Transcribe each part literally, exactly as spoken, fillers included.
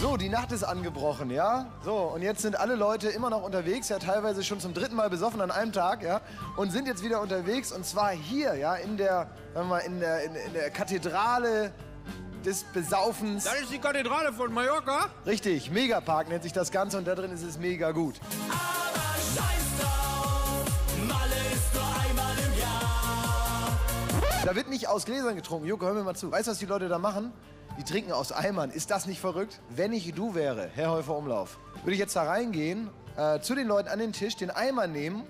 So, die Nacht ist angebrochen, ja? So, und jetzt sind alle Leute immer noch unterwegs, ja, teilweise schon zum dritten Mal besoffen an einem Tag, ja? Und sind jetzt wieder unterwegs, und zwar hier, ja, in der, sagen wir mal, in der, in, in der Kathedrale des Besaufens. Das ist die Kathedrale von Mallorca? Richtig, Megapark nennt sich das Ganze, und da drin ist es mega gut. Aber scheiß drauf, Malle ist nur einmal im Jahr. Da wird nicht aus Gläsern getrunken. Joko, hör mir mal zu. Weißt du, was die Leute da machen? Die trinken aus Eimern. Ist das nicht verrückt? Wenn ich du wäre, Herr Heufer Umlauf, würde ich jetzt da reingehen, äh, zu den Leuten an den Tisch, den Eimer nehmen,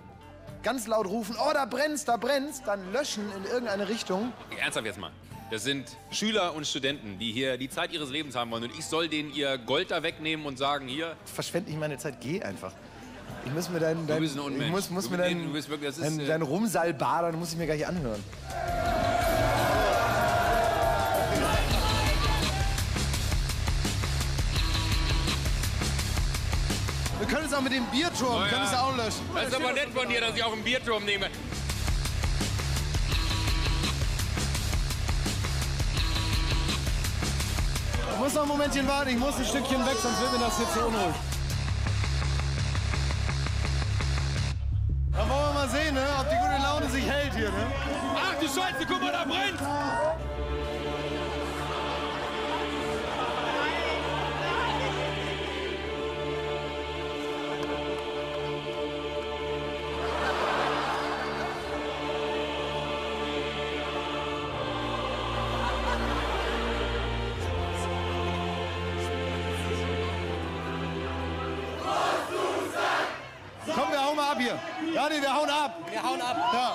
ganz laut rufen, oh, da brennt's, da brennt's, dann löschen in irgendeine Richtung. Ernsthaft jetzt mal. Das sind Schüler und Studenten, die hier die Zeit ihres Lebens haben wollen. Und ich soll denen ihr Gold da wegnehmen und sagen, hier... Verschwende nicht meine Zeit, geh einfach. Ich muss mir deinen... Dein, du bist ein Unmensch. Ich muss, muss du, mir deinen dein, dein äh... Rumsalbadern muss ich mir gar nicht anhören. Wir können es auch mit dem Bierturm, oh ja. Können es auch löschen. Das ist aber nett von dir, dass ich auch einen Bierturm nehme. Ich muss noch ein Momentchen warten, ich muss ein Stückchen weg, sonst wird mir das hier zu unruhig. Dann wollen wir mal sehen, ne, ob die gute Laune sich hält hier. Ne? Ach du Scheiße, guck mal, da brennt! Ja, nee, wir hauen ab. Wir hauen ab. Ja.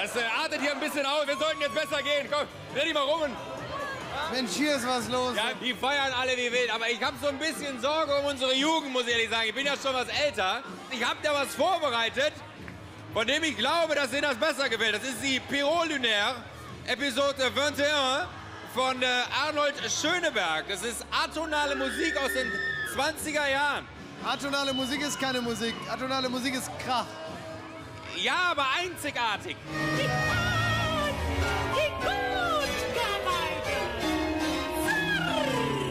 Das äh, artet hier ein bisschen auf. Wir sollten jetzt besser gehen. Komm, dreh dich mal rum. Mensch, hier ist was los. Ja, die feiern alle wie wild. Aber ich habe so ein bisschen Sorge um unsere Jugend, muss ich ehrlich sagen. Ich bin ja schon was älter. Ich habe da was vorbereitet, von dem ich glaube, dass ihr das besser gewählt. Das ist die Pierrot Lunaire, Episode einundzwanzig von äh, Arnold Schönberg. Das ist atonale Musik aus den zwanziger Jahren. Atonale Musik ist keine Musik. Atonale Musik ist Krach. Ja, aber einzigartig.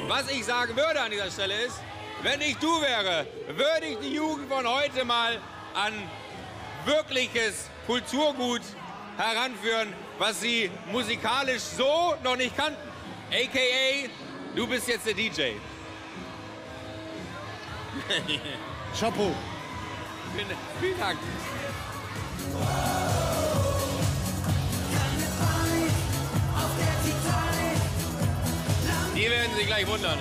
Was ich sagen würde an dieser Stelle ist, wenn ich du wäre, würde ich die Jugend von heute mal an wirkliches Kulturgut heranführen, was sie musikalisch so noch nicht kannten. A K A du bist jetzt der D J. Chapeau. Vielen Dank. Die werden sich gleich wundern.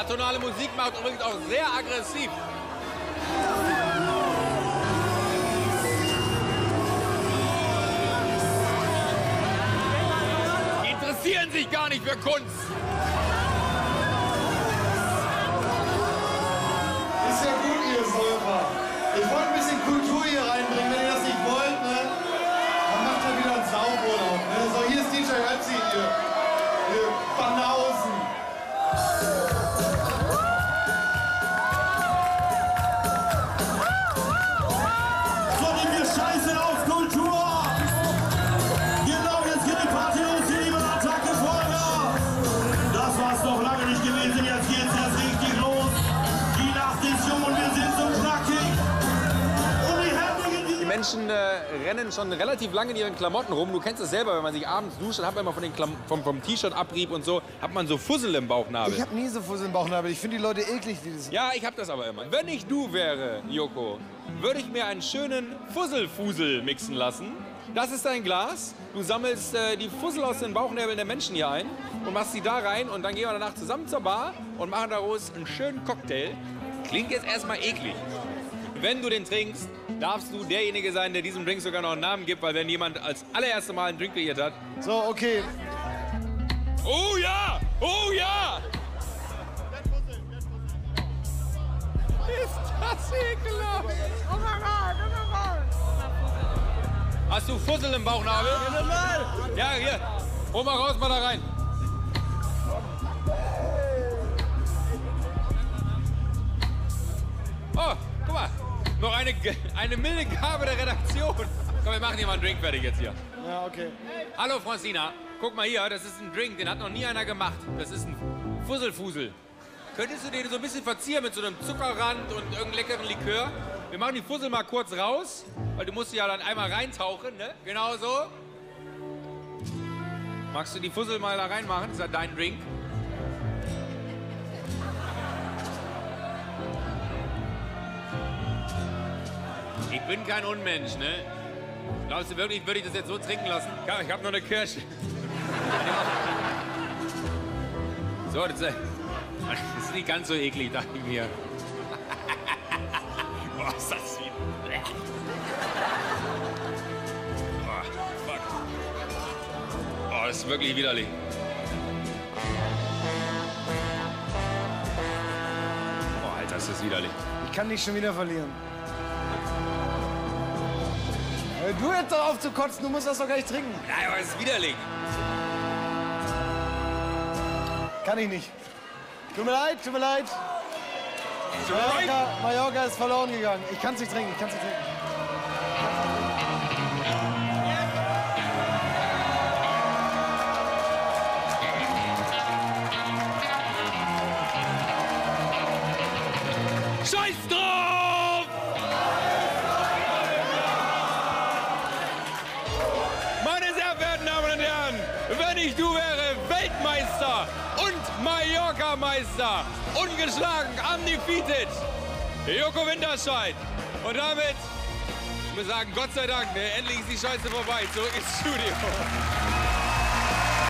Atonale Musik macht übrigens auch sehr aggressiv. Die interessieren sich gar nicht für Kunst. Ist ja gut, ihr Säufer. Ich wollte ein bisschen Kultur hier reinbringen. Wenn ihr das nicht wollt, ne, dann macht ihr wieder einen Sauberlauf. Ne? So, hier ist D J Ötzi, ihr, ihr Banausen. Menschen äh, rennen schon relativ lange in ihren Klamotten rum. Du kennst es selber, wenn man sich abends duscht, dann hat man immer von den Klam vom, vom T-Shirt-Abrieb und so, hat man so Fussel im Bauchnabel. Ich habe nie so Fussel im Bauchnabel. Ich finde die Leute eklig, die das... Ja, ich habe das aber immer. Wenn ich du wäre, Joko, würde ich mir einen schönen Fusselfusel mixen lassen. Das ist dein Glas. Du sammelst äh, die Fussel aus den Bauchnäbeln der Menschen hier ein und machst sie da rein. Und dann gehen wir danach zusammen zur Bar und machen daraus einen schönen Cocktail. Klingt jetzt erstmal eklig. Wenn du den trinkst, darfst du derjenige sein, der diesem Drink sogar noch einen Namen gibt, weil wenn jemand als allererste Mal einen Drink kreiert hat... So, okay. Oh ja! Oh ja! Ist das ekelhaft! Oh mein Gott, oh mein Gott! Hast du Fussel im Bauchnabel? Ja, hier. Hol mal raus, mal da rein. Oh, guck mal. Noch eine, eine milde Gabe der Redaktion. Komm, wir machen hier mal einen Drink fertig jetzt hier. Ja, okay. Hallo, Francina. Guck mal hier, das ist ein Drink, den hat noch nie einer gemacht. Das ist ein Fusselfusel. Könntest du den so ein bisschen verzieren mit so einem Zuckerrand und irgendeinem leckeren Likör? Wir machen die Fussel mal kurz raus, weil du musst sie ja dann einmal reintauchen, ne? Genau so. Magst du die Fussel mal da reinmachen? Das ist ja dein Drink. Ich bin kein Unmensch, ne? Glaubst du wirklich, würde ich das jetzt so trinken lassen? Ja, ich habe noch eine Kirsche. So, das ist nicht ganz so eklig, dachte ich mir. Boah, ist das wie... Boah, fuck. Boah, das ist wirklich widerlich. Boah, Alter, ist das widerlich. Ich kann dich schon wieder verlieren. Hör du jetzt doch auf zu kotzen, du musst das doch gar nicht trinken. Nein, aber das ist widerlich. Kann ich nicht. Tut mir leid, tut mir leid. Mallorca, Mallorca ist verloren gegangen. Ich kann es nicht trinken, ich kann es nicht trinken. Scheiß drauf! Meine sehr verehrten Damen und Herren, wenn ich du wäre, Weltmeister und Mallorca-Meister. Ungeschlagen, undefeated, Joko Winterscheidt. Und damit, ich muss sagen, Gott sei Dank, ne, endlich ist die Scheiße vorbei. Zurück ins Studio.